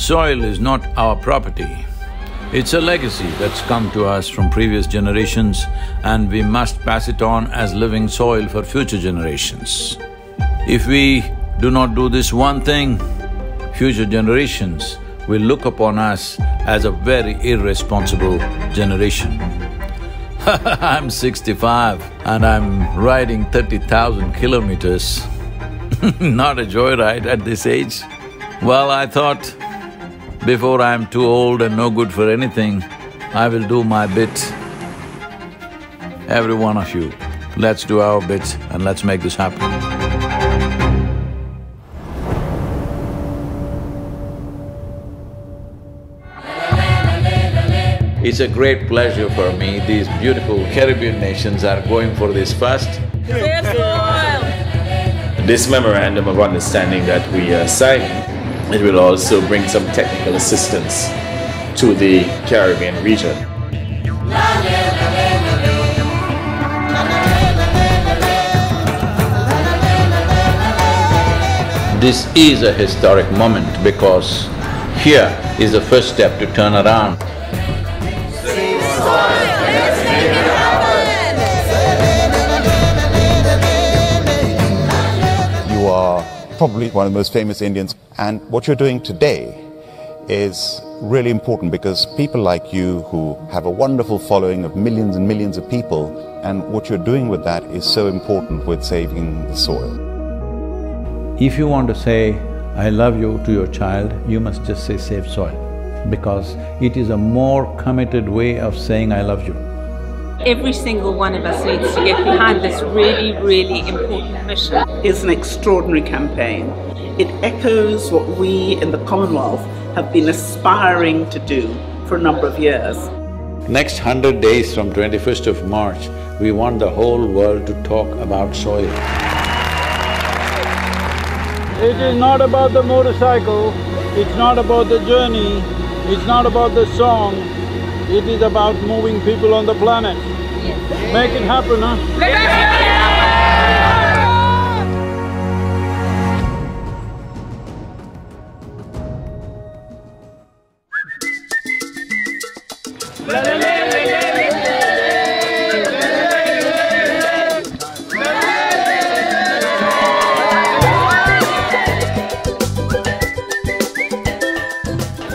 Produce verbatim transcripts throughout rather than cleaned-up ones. Soil is not our property. It's a legacy that's come to us from previous generations and we must pass it on as living soil for future generations. If we do not do this one thing, future generations will look upon us as a very irresponsible generation. I'm sixty-five and I'm riding thirty thousand kilometers. Not a joyride at this age. Well, I thought, before I'm too old and no good for anything, I will do my bit. Every one of you, let's do our bit and let's make this happen. It's a great pleasure for me, these beautiful Caribbean nations are going for this first. This memorandum of understanding that we are signing, it will also bring some technical assistance to the Caribbean region. This is a historic moment because here is the first step to turn around. You are probably one of the most famous Indians, and what you're doing today is really important because people like you who have a wonderful following of millions and millions of people, and what you're doing with that is so important with saving the soil. If you want to say, I love you to your child, you must just say save soil, because it is a more committed way of saying I love you. Every single one of us needs to get behind this really, really important mission. It's an extraordinary campaign. It echoes what we in the Commonwealth have been aspiring to do for a number of years. Next hundred days from twenty-first of March, we want the whole world to talk about soil. It is not about the motorcycle, it's not about the journey, it's not about the song, it is about moving people on the planet. Yes. Make it happen, huh?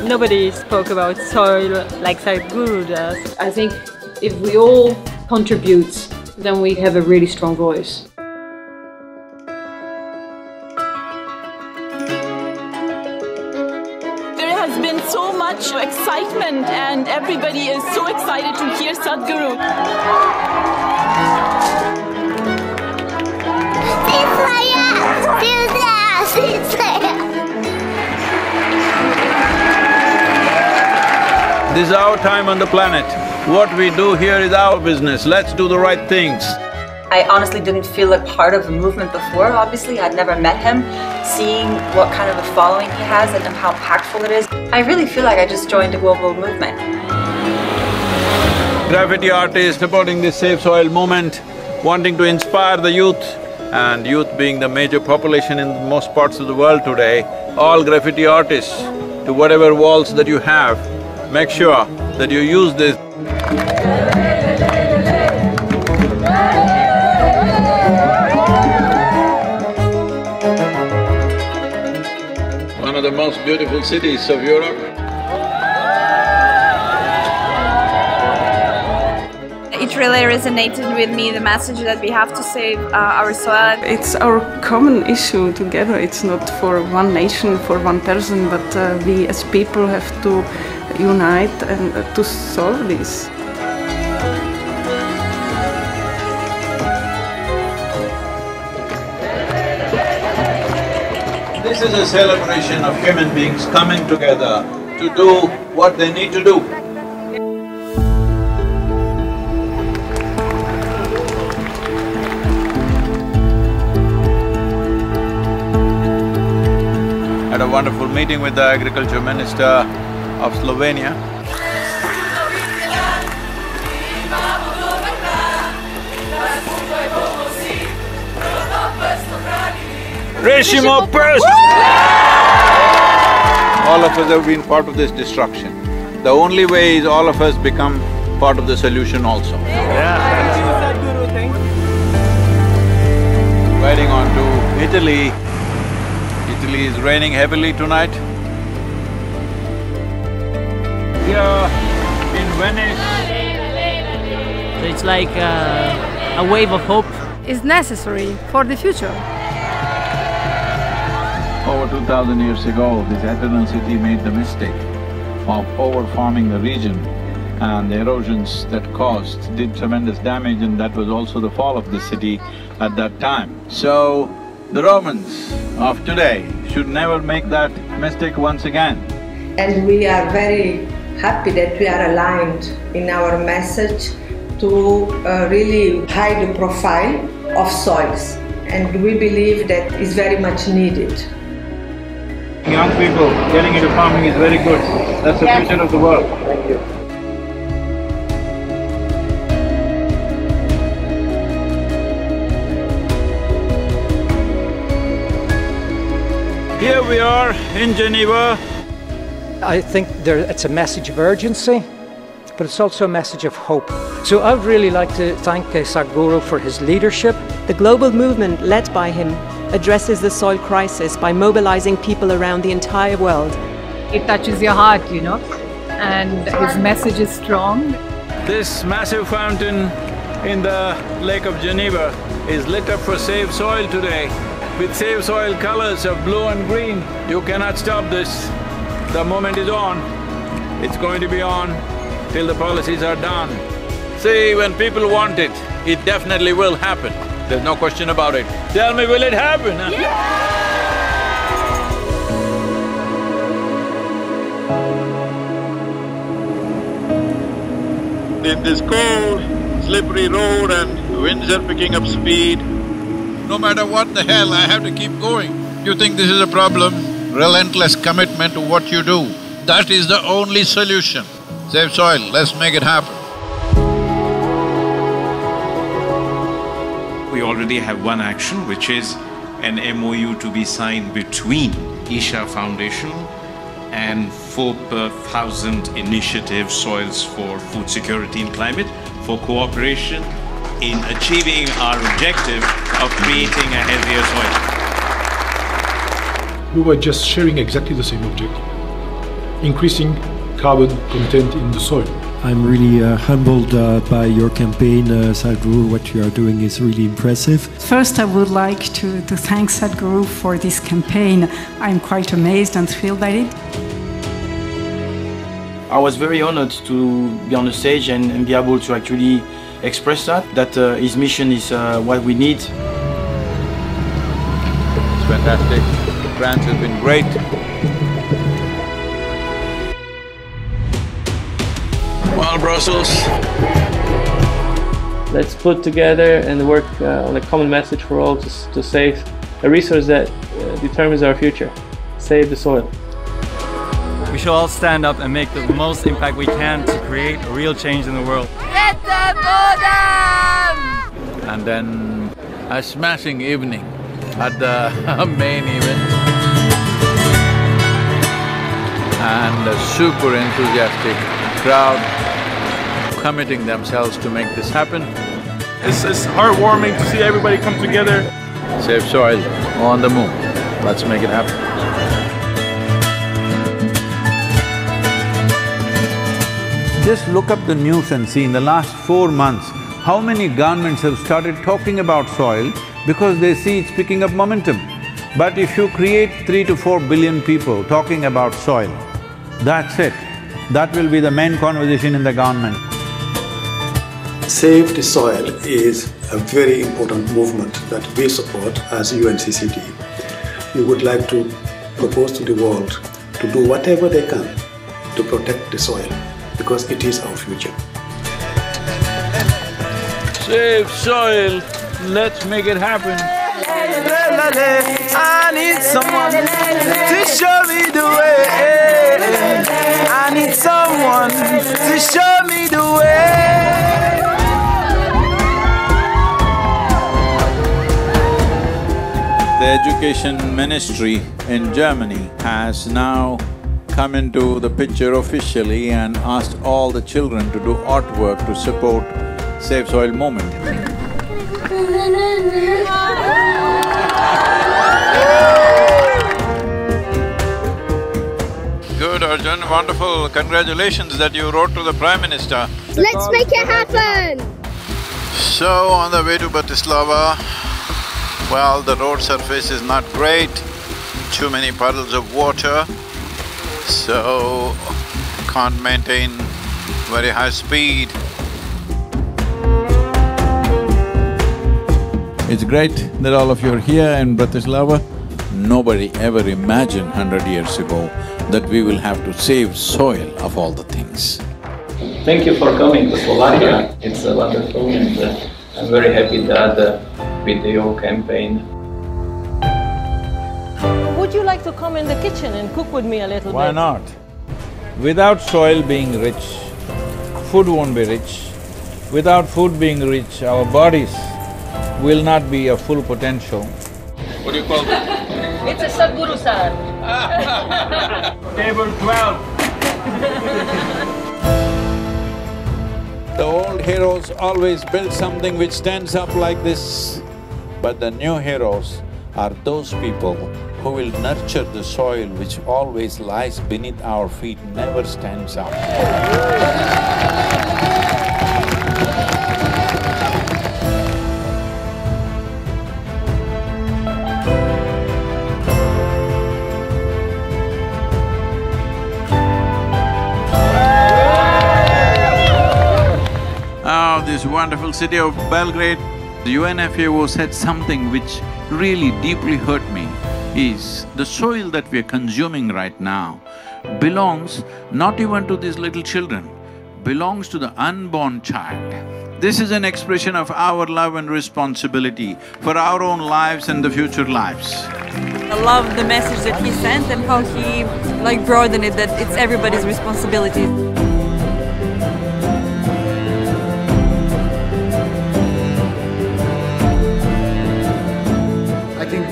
Nobody spoke about soil like Sadhguru does. I think if we all contribute, then we have a really strong voice. There has been so much excitement and everybody is so excited to hear Sadhguru. This is our time on the planet. What we do here is our business. Let's do the right things. I honestly didn't feel a part of a movement before, obviously. I'd never met him. Seeing what kind of a following he has and how impactful it is, I really feel like I just joined a global movement. Graffiti artists supporting this Save Soil movement, wanting to inspire the youth, and youth being the major population in most parts of the world today, all graffiti artists, to whatever walls that you have, make sure that you use this. One of the most beautiful cities of Europe. It really resonated with me, the message that we have to save uh, our soil. It's our common issue together. It's not for one nation, for one person, but uh, we as people have to unite and uh, to solve this. This is a celebration of human beings coming together to do what they need to do. Had a wonderful meeting with the Agriculture Minister of Slovenia. Rešimo prst! all of us have been part of this destruction. The only way is all of us become part of the solution also. Yeah. Thank you, Sadhguru. Thank you. Riding on to Italy. Italy is raining heavily tonight. Here in Venice. So it's like a, a wave of hope. It's necessary for the future. Over two thousand years ago, this Athenian city made the mistake of over-farming the region, and the erosions that caused did tremendous damage, and that was also the fall of the city at that time. So, the Romans of today should never make that mistake once again. And we are very happy that we are aligned in our message to uh, really high the profile of soils, and we believe that is very much needed. Young people getting into farming is very good. That's the future of the world. Thank you. Here we are in Geneva. I think there, it's a message of urgency, but it's also a message of hope. So I'd really like to thank Sadhguru for his leadership. The global movement led by him addresses the soil crisis by mobilizing people around the entire world. It touches your heart, you know, and his message is strong. This massive fountain in the Lake of Geneva is lit up for Save Soil today. With Save Soil colors of blue and green, you cannot stop this. The moment is on. It's going to be on till the policies are done. See, when people want it, it definitely will happen. There's no question about it. Tell me, will it happen? Huh? Yeah! In this cold, slippery road and winds are picking up speed. No matter what the hell, I have to keep going. You think this is a problem? Relentless commitment to what you do. That is the only solution. Save Soil, let's make it happen. We already have one action, which is an M O U to be signed between Isha Foundation and Four Per Thousand initiative, Soils for Food Security and Climate, for cooperation in achieving our objective of creating a healthier soil. We were just sharing exactly the same objective, increasing carbon content in the soil. I'm really uh, humbled uh, by your campaign, uh, Sadhguru. What you are doing is really impressive. First, I would like to, to thank Sadhguru for this campaign. I'm quite amazed and thrilled by it. I was very honored to be on the stage and, and be able to actually express that, that uh, his mission is uh, what we need. It's fantastic. France has been great. Well, Brussels. Let's put together and work uh, on a common message for all to, to save a resource that uh, determines our future. Save the soil. We should all stand up and make the most impact we can to create a real change in the world. And then a smashing evening at the main event. And a super enthusiastic crowd, committing themselves to make this happen. It's, it's heartwarming to see everybody come together. Save Soil on the move. Let's make it happen. Just look up the news and see in the last four months, how many governments have started talking about soil because they see it's picking up momentum. But if you create three to four billion people talking about soil, that's it. That will be the main conversation in the government. Save the Soil is a very important movement that we support as U N C C D. We would like to propose to the world to do whatever they can to protect the soil, because it is our future. Save Soil, let's make it happen. I need someone to show me the way. I need someone to show me the way. The education ministry in Germany has now come into the picture officially and asked all the children to do artwork to support SaveSoil movement. Good Arjun, wonderful. Congratulations that you wrote to the Prime Minister. Let's make it happen! So, on the way to Bratislava, well, the road surface is not great, too many puddles of water, so can't maintain very high speed. It's great that all of you are here in Bratislava. Nobody ever imagined hundred years ago that we will have to save soil of all the things. Thank you for coming to Slovakia. It's wonderful and I'm very happy that with your campaign. Would you like to come in the kitchen and cook with me a little bit? Why not? Without soil being rich, food won't be rich. Without food being rich, our bodies will not be a full potential. What do you call it? It's a Sadhguru sar. Table twelve. The old heroes always build something which stands up like this, but the new heroes are those people who will nurture the soil which always lies beneath our feet, never stands up. Oh, this wonderful city of Belgrade, the U N F A O said something which really deeply hurt me, is the soil that we are consuming right now belongs not even to these little children, belongs to the unborn child. This is an expression of our love and responsibility for our own lives and the future lives. I love the message that he sent and how he like broadened it, that it's everybody's responsibility.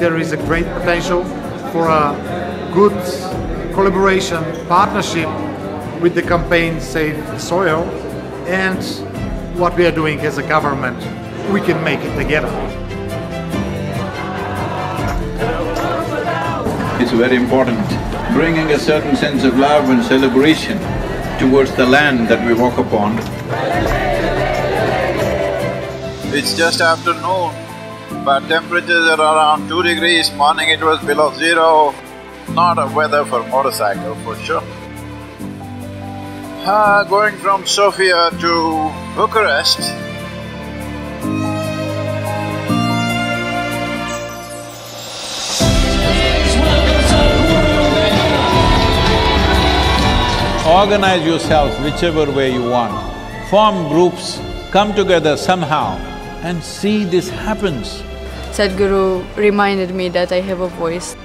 There is a great potential for a good collaboration, partnership with the campaign Save Soil and what we are doing as a government. We can make it together. It's very important, bringing a certain sense of love and celebration towards the land that we walk upon. It's just afternoon, but temperatures are around two degrees, morning it was below zero. Not a weather for motorcycle, for sure. Uh, going from Sofia to Bucharest. Organize yourselves whichever way you want. Form groups, come together somehow and see this happens. Sadhguru reminded me that I have a voice.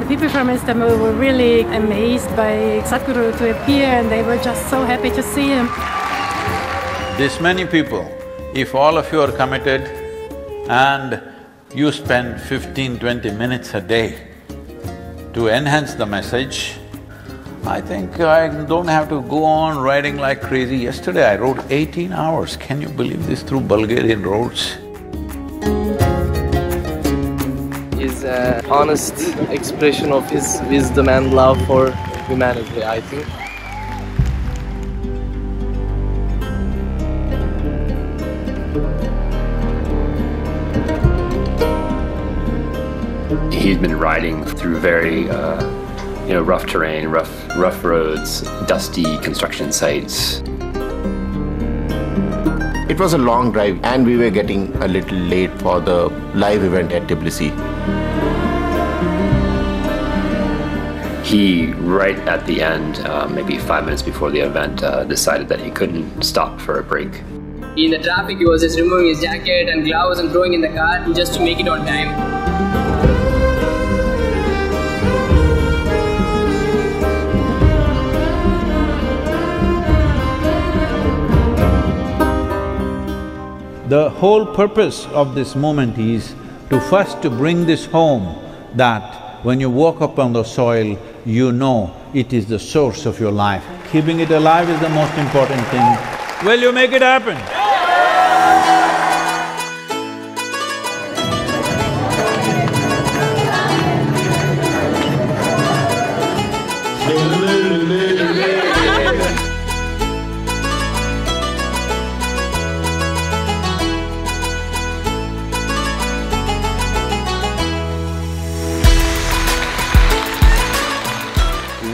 The people from Istanbul were really amazed by Sadhguru to appear and they were just so happy to see him. This many people, if all of you are committed and you spend fifteen to twenty minutes a day to enhance the message, I think I don't have to go on riding like crazy. Yesterday I rode eighteen hours, can you believe this, through Bulgarian roads? His uh, honest expression of his wisdom and love for humanity, I think. He's been riding through very uh, you know, rough terrain, rough, rough roads, dusty construction sites. It was a long drive and we were getting a little late for the live event at Tbilisi. He, right at the end, uh, maybe five minutes before the event, uh, decided that he couldn't stop for a break. In the traffic, he was just removing his jacket and gloves and throwing in the car just to make it on time. The whole purpose of this movement is to first to bring this home that when you walk upon the soil, you know it is the source of your life. Keeping it alive is the most important thing. Will you make it happen?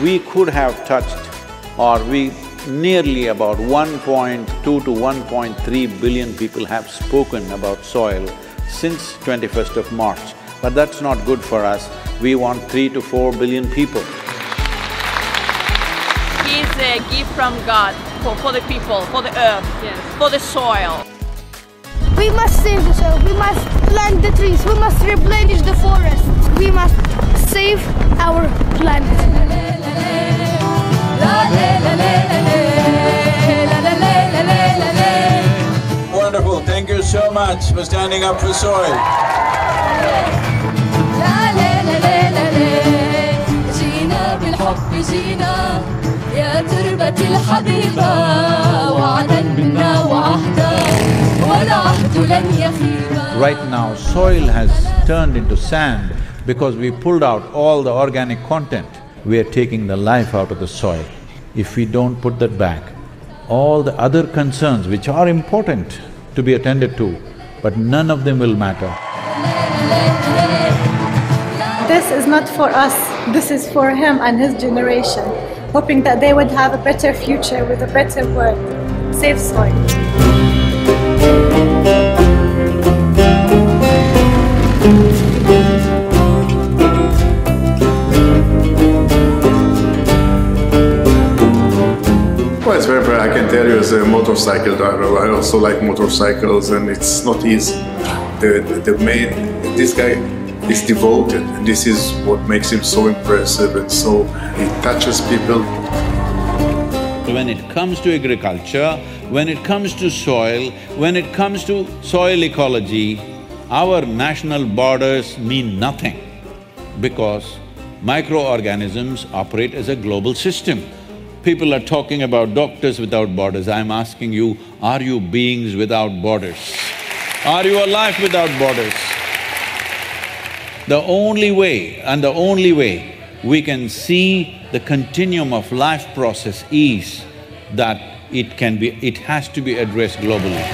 We could have touched or we nearly about one point two to one point three billion people have spoken about soil since twenty-first of March, but that's not good for us. We want three to four billion people. It is a gift from God for, for the people, for the earth, yes, for the soil. We must save the soil, we must plant the trees, we must replenish the forest, we must save our planet. Wonderful, thank you so much for standing up for soil. Right now, soil has turned into sand because we pulled out all the organic content. We are taking the life out of the soil. If we don't put that back, all the other concerns which are important to be attended to, but none of them will matter. This is not for us, this is for him and his generation, hoping that they would have a better future with a better world. Save soil. Well, it's very, very, I can tell you as a motorcycle driver, I also like motorcycles, and it's not easy. The, the, the main, this guy is devoted, and this is what makes him so impressive, and so he touches people. When it comes to agriculture, when it comes to soil, when it comes to soil ecology, our national borders mean nothing because microorganisms operate as a global system. People are talking about doctors without borders. I'm asking you, are you beings without borders? Are you alive without borders? The only way and the only way we can see the continuum of life process is that it can be… it has to be addressed globally.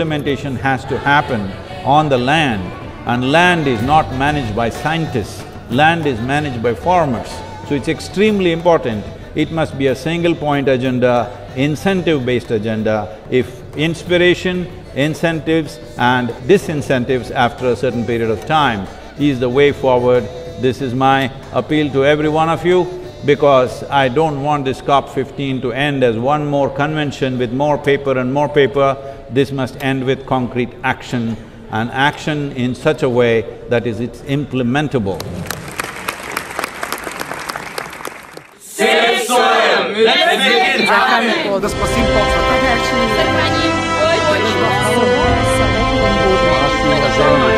Implementation has to happen on the land, and land is not managed by scientists, land is managed by farmers. So it's extremely important, it must be a single point agenda, incentive-based agenda. If inspiration, incentives and disincentives after a certain period of time is the way forward, this is my appeal to every one of you, because I don't want this COP fifteen to end as one more convention with more paper and more paper. This must end with concrete action, and action in such a way that is it's implementable. Save soil! Let's make it happen!